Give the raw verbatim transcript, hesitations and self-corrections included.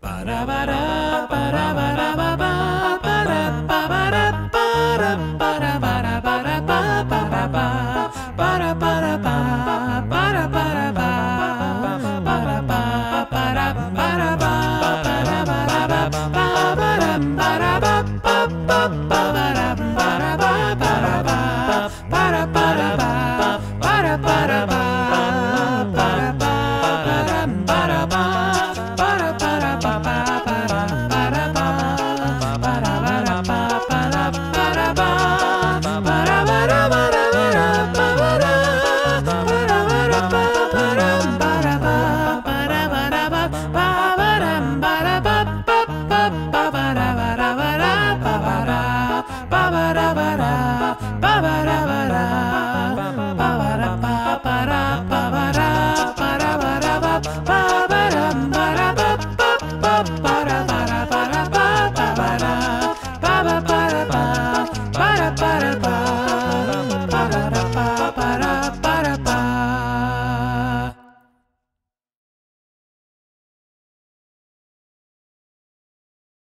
Para, para, para, para, para, para.